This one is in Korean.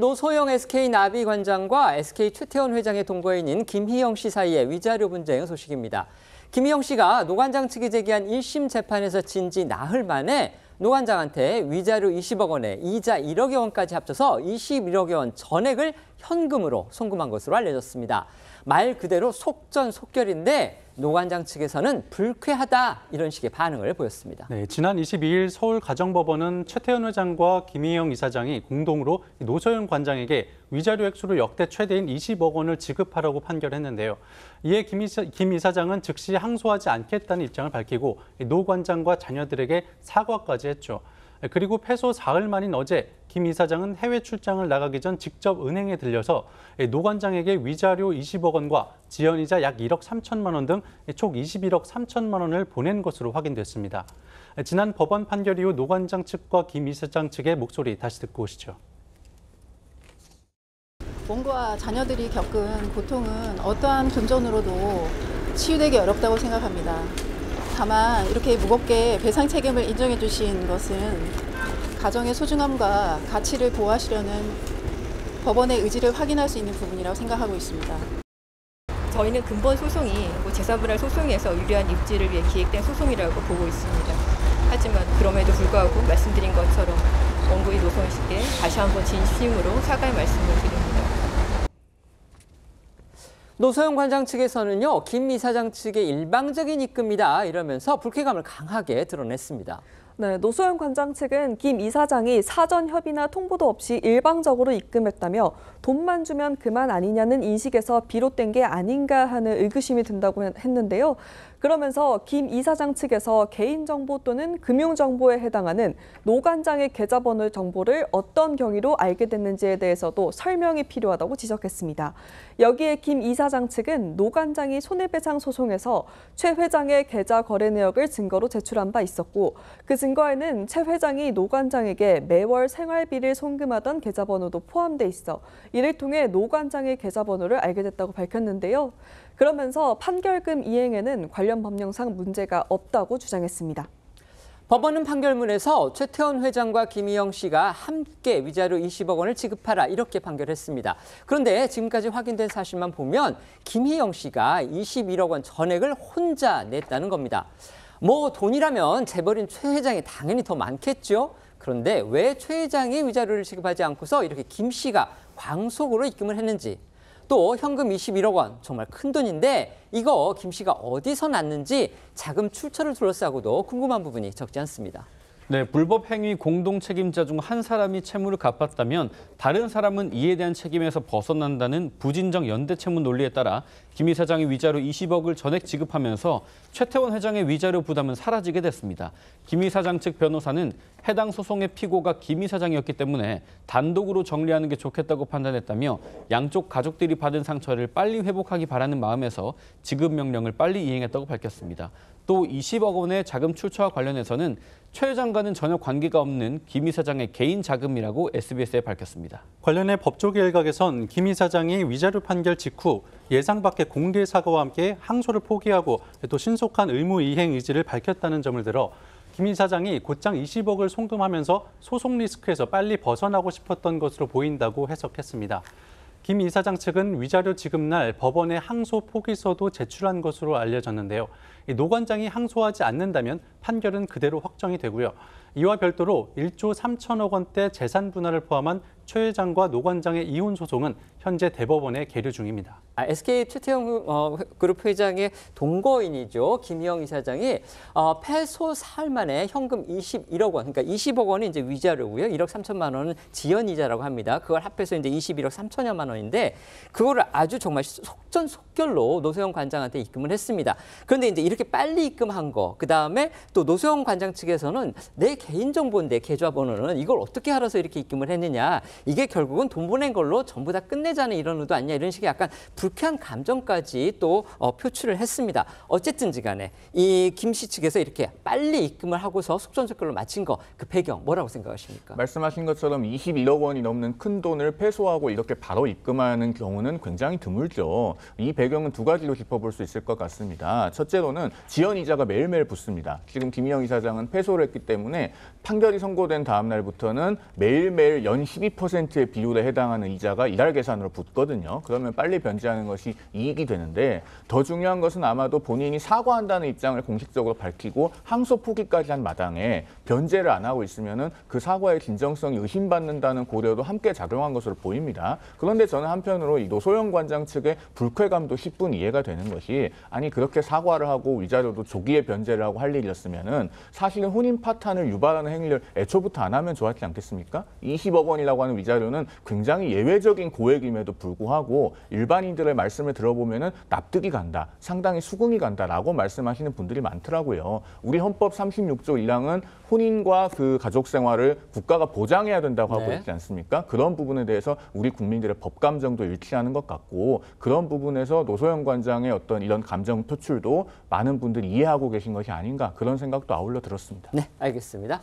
노소영 SK 나비 관장과 SK 최태원 회장의 동거인인 김희영 씨 사이의 위자료 분쟁 소식입니다. 김희영 씨가 노 관장 측이 제기한 1심 재판에서 진 지 나흘 만에 노 관장한테 위자료 20억 원에 이자 1억여 원까지 합쳐서 21억여 원 전액을 현금으로 송금한 것으로 알려졌습니다. 말 그대로 속전속결인데 노 관장 측에서는 불쾌하다 이런 식의 반응을 보였습니다. 네, 지난 22일 서울가정법원은 최태원 회장과 김희영 이사장이 공동으로 노소영 관장에게 위자료 액수를 역대 최대인 20억 원을 지급하라고 판결했는데요. 이에 김 이사장은 즉시 항소하지 않겠다는 입장을 밝히고 노 관장과 자녀들에게 사과까지 했죠. 그리고 패소 사흘 만인 어제 김 이사장은 해외 출장을 나가기 전 직접 은행에 들려서 노 관장에게 위자료 20억 원과 지연이자 약 1억 3천만 원 등 총 21억 3천만 원을 보낸 것으로 확인됐습니다. 지난 법원 판결 이후 노 관장 측과 김 이사장 측의 목소리 다시 듣고 오시죠. 몸과 자녀들이 겪은 고통은 어떠한 금전으로도 치유되기 어렵다고 생각합니다. 다만 이렇게 무겁게 배상 책임을 인정해 주신 것은 가정의 소중함과 가치를 보호하시려는 법원의 의지를 확인할 수 있는 부분이라고 생각하고 있습니다. 저희는 근본 소송이 재산분할 소송에서 유리한 입지를 위해 기획된 소송이라고 보고 있습니다. 하지만 그럼에도 불구하고 말씀드린 것처럼 원고의 노소영 씨께 다시 한번 진심으로 사과의 말씀을 드립니다. 노소영 관장 측에서는요, 김 이사장 측의 일방적인 입금이다 이러면서 불쾌감을 강하게 드러냈습니다. 네, 노소영 관장 측은 김 이사장이 사전 협의나 통보도 없이 일방적으로 입금했다며 돈만 주면 그만 아니냐는 인식에서 비롯된 게 아닌가 하는 의구심이 든다고 했는데요. 그러면서 김 이사장 측에서 개인정보 또는 금융정보에 해당하는 노 관장의 계좌번호 정보를 어떤 경위로 알게 됐는지에 대해서도 설명이 필요하다고 지적했습니다. 여기에 김 이사장 측은 노 관장이 손해배상 소송에서 최 회장의 계좌 거래 내역을 증거로 제출한 바 있었고, 그 증거에는 최 회장이 노 관장에게 매월 생활비를 송금하던 계좌번호도 포함돼 있어 이를 통해 노 관장의 계좌번호를 알게 됐다고 밝혔는데요. 그러면서 판결금 이행에는 관련 법령상 문제가 없다고 주장했습니다. 법원은 판결문에서 최태원 회장과 김희영 씨가 함께 위자료 20억 원을 지급하라 이렇게 판결했습니다. 그런데 지금까지 확인된 사실만 보면 김희영 씨가 21억 원 전액을 혼자 냈다는 겁니다. 뭐 돈이라면 재벌인 최 회장이 당연히 더 많겠죠. 그런데 왜 최 회장이 위자료를 지급하지 않고서 이렇게 김 씨가 광속으로 입금을 했는지, 또 현금 21억 원, 정말 큰 돈인데 이거 김 씨가 어디서 났는지 자금 출처를 둘러싸고도 궁금한 부분이 적지 않습니다. 네, 불법 행위 공동 책임자 중 한 사람이 채무를 갚았다면 다른 사람은 이에 대한 책임에서 벗어난다는 부진정 연대채무 논리에 따라 김 이사장이 위자료 20억을 전액 지급하면서 최태원 회장의 위자료 부담은 사라지게 됐습니다. 김 이사장 측 변호사는 해당 소송의 피고가 김 이사장이었기 때문에 단독으로 정리하는 게 좋겠다고 판단했다며 양쪽 가족들이 받은 상처를 빨리 회복하기 바라는 마음에서 지급 명령을 빨리 이행했다고 밝혔습니다. 또 20억 원의 자금 출처와 관련해서는 최 회장과는 전혀 관계가 없는 김 이사장의 개인 자금이라고 SBS에 밝혔습니다. 관련해 법조계 일각에선 김 이사장이 위자료 판결 직후 예상 밖의 공개 사과와 함께 항소를 포기하고 또 신속한 의무 이행 의지를 밝혔다는 점을 들어 김 이사장이 곧장 20억을 송금하면서 소송 리스크에서 빨리 벗어나고 싶었던 것으로 보인다고 해석했습니다. 김 이사장 측은 위자료 지급날 법원에 항소 포기서도 제출한 것으로 알려졌는데요. 노 관장이 항소하지 않는다면 판결은 그대로 확정이 되고요. 이와 별도로 1조 3천억 원대 재산 분할을 포함한 최 회장과 노 관장의 이혼 소송은 현재 대법원에 계류 중입니다. SK 최태원 그룹 회장의 동거인이죠. 김희영 이사장이 패소 사흘 만에 현금 21억 원, 그러니까 20억 원이 이제 위자료고요. 1억 3천만 원은 지연 이자라고 합니다. 그걸 합해서 이제 21억 3천여만 원인데 그거를 아주 정말 속전속결로 노소영 관장한테 입금을 했습니다. 그런데 이제 이렇게 빨리 입금한 거, 그다음에 또 노소영 관장 측에서는 내 개인정보인데 계좌번호는 이걸 어떻게 알아서 이렇게 입금을 했느냐, 이게 결국은 돈 보낸 걸로 전부 다 끝내자는 이런 의도 아니냐 이런 식의 약간 불쾌한 감정까지 또 표출을 했습니다. 어쨌든지 간에 이 김 씨 측에서 이렇게 빨리 입금을 하고서 속전속결로 마친 거, 그 배경 뭐라고 생각하십니까? 말씀하신 것처럼 21억 원이 넘는 큰 돈을 패소하고 이렇게 바로 입금하는 경우는 굉장히 드물죠. 이 배경은 두 가지로 짚어볼 수 있을 것 같습니다. 첫째로는 지연 이자가 매일매일 붙습니다. 지금 김희영 이사장은 패소를 했기 때문에 판결이 선고된 다음 날부터는 매일매일 연 12% 20%의 비율에 해당하는 이자가 이달 계산으로 붙거든요. 그러면 빨리 변제하는 것이 이익이 되는데 더 중요한 것은 아마도 본인이 사과한다는 입장을 공식적으로 밝히고 항소 포기까지 한 마당에 변제를 안 하고 있으면은 그 사과의 진정성이 의심받는다는 고려도 함께 작용한 것으로 보입니다. 그런데 저는 한편으로 이 노소영 관장 측의 불쾌감도 10분 이해가 되는 것이 아니 그렇게 사과를 하고 위자료도 조기에 변제를 하고 할 일이었으면은 사실은 혼인 파탄을 유발하는 행위를 애초부터 안 하면 좋았지 않겠습니까? 20억 원이라고 하는 위자료는 굉장히 예외적인 고액임에도 불구하고 일반인들의 말씀을 들어보면은 납득이 간다, 상당히 수긍이 간다라고 말씀하시는 분들이 많더라고요. 우리 헌법 36조 1항은 혼인과 그 가족 생활을 국가가 보장해야 된다고 하고 있지 않습니까? 그런 부분에 대해서 우리 국민들의 법 감정도 일치하는 것 같고 그런 부분에서 노소영 관장의 어떤 이런 감정 표출도 많은 분들이 이해하고 계신 것이 아닌가 그런 생각도 아울러 들었습니다. 네, 알겠습니다.